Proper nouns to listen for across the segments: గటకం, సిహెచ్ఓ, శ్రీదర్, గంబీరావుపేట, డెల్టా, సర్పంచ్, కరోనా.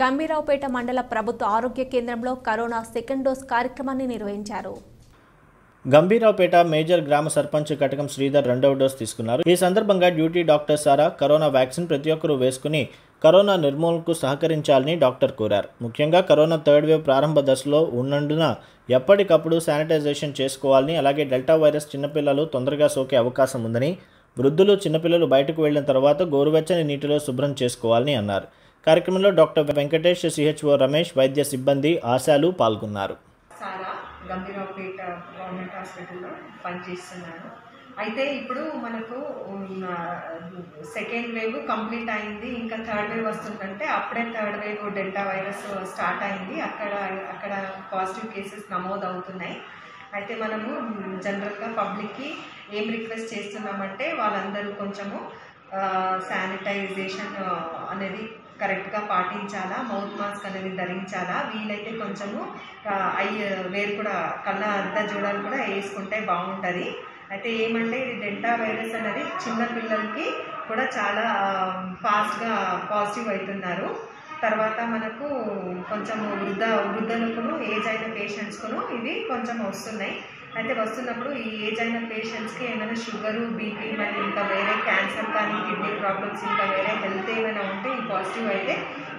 గంబీరావుపేట మండల ప్రభుత్వ ఆరోగ్య కేంద్రంలో కరోనా సెకండ్ డోస్ కార్యక్రమాన్ని నిర్వహించారు. గంబీరావుపేట మేజర్ గ్రామ సర్పంచ్ గటకం శ్రీదర్ రెండవ డోస్ తీసుకున్నారు. ఈ సందర్భంగా డ్యూటీ డాక్టర్ సారా కరోనా వ్యాక్సిన్ ప్రతి ఒక్కరూ వేసుకుని కరోనా నిర్మూలనకు సహకరించాలని డాక్టర్ కోరారు. ముఖ్యంగా కరోనా థర్డ్ వేవ్ ప్రారంభ దశలో ఉన్నందున ఎప్పటికప్పుడు శానిటైజేషన్ చేసుకోవాలని, అలాగే డెల్టా వైరస్ చిన్నపిల్లలు తొందరగా సోకే అవకాశం ఉందని, వృద్ధులు చిన్నపిల్లలు బయటకు వెళ్లిన తర్వాత గోరువెచ్చని నీటిలో శుభ్రం చేసుకోవాలని అన్నారు. కార్యక్రమంలో డాక్టర్ వెంకటేష్, సిహెచ్ఓ రమేష్, వైద్య సిబ్బంది, ఆశాలు పాల్గొన్నారు. సారా గంబీరావుపేట గవర్నమెంట్ హాస్పిటల్లో పనిచేస్తున్నాను. అయితే ఇప్పుడు మనకు సెకండ్ వేవ్ కంప్లీట్ అయింది, ఇంకా థర్డ్ వేవ్ వస్తుందంటే అప్పుడే third wave డెల్టా virus start అయింది. అక్కడ పాజిటివ్ కేసెస్ నమోదు అవుతున్నాయి. అయితే మనము జనరల్గా పబ్లిక్కి ఏం రిక్వెస్ట్ చేస్తున్నామంటే వాళ్ళందరూ కొంచెము శానిటైజేషన్ అనేది కరెక్ట్గా పాటించాలా, మౌత్ మాస్క్ అనేది ధరించాలా, వీలైతే కొంచెము వేరు కూడా కళ్ళ అద్ద జోడాలు కూడా వేసుకుంటే బాగుంటుంది. అయితే ఏమంటే ఇది డెల్టా వైరస్ అనేది చిన్నపిల్లలకి కూడా చాలా ఫాస్ట్గా పాజిటివ్ అవుతున్నారు. తర్వాత మనకు కొంచెము వృద్ధులకును ఏజ్ అయిన పేషెంట్స్కును ఇది కొంచెం వస్తున్నాయి. అయితే వస్తున్నప్పుడు ఈ ఏజ్ అయిన పేషెంట్స్కి ఏమైనా షుగరు, బీపీ, మరి ఇంకా వేరే క్యాన్సర్ కానీ కిడ్నీ ప్రాబ్లమ్స్ ఇంకా వేరే హెల్త్ ఏమైనా ఉంటే ఈ పాజిటివ్ అయితే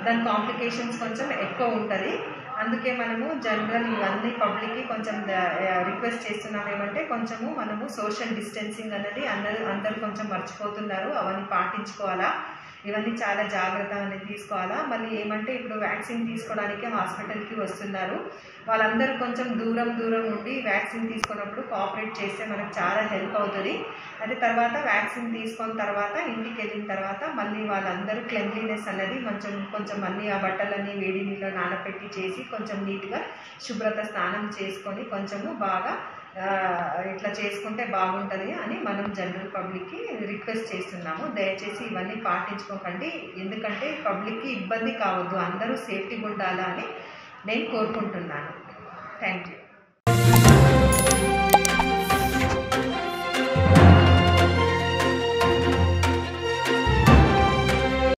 దాని కాంప్లికేషన్స్ కొంచెం ఎక్కువ ఉంటుంది. అందుకే మనము జనరల్ ఇవన్నీ పబ్లిక్కి కొంచెం రిక్వెస్ట్ చేస్తున్నాం. ఏమంటే కొంచెము మనము సోషల్ డిస్టెన్సింగ్ అనేది అందరూ కొంచెం మర్చిపోతున్నారు. అవన్నీ పాటించుకోవాలా, ఇవన్నీ చాలా జాగ్రత్త అనేది తీసుకోవాలా. మళ్ళీ ఏమంటే ఇప్పుడు వ్యాక్సిన్ తీసుకోవడానికి హాస్పిటల్కి వస్తున్నారు. వాళ్ళందరూ కొంచెం దూరం ఉండి వ్యాక్సిన్ తీసుకున్నప్పుడు కోఆపరేట్ చేస్తే మనకు చాలా హెల్ప్ అవుతుంది. అదే తర్వాత వ్యాక్సిన్ తీసుకున్న తర్వాత ఇంటికి వెళ్ళిన తర్వాత మళ్ళీ వాళ్ళందరూ క్లెన్లీనెస్ అనేది కొంచెం అన్నీ ఆ బట్టలన్నీ వేడి నీళ్ళలో నానబెట్టి చేసి కొంచెం నీట్గా శుభ్రత స్నానం చేసుకొని కొంచెము బాగా ఇట్లా చేసుకుంటే బాగుంటుంది అని మనం జనరల్ పబ్లిక్కి రిక్వెస్ట్ చేస్తున్నాము. దయచేసి ఇవన్నీ పాటించుకోకండి, ఎందుకంటే పబ్లిక్కి ఇబ్బంది కావద్దు, అందరూ సేఫ్టీగా ఉండాలని నేను కోరుకుంటున్నాను. Thank you.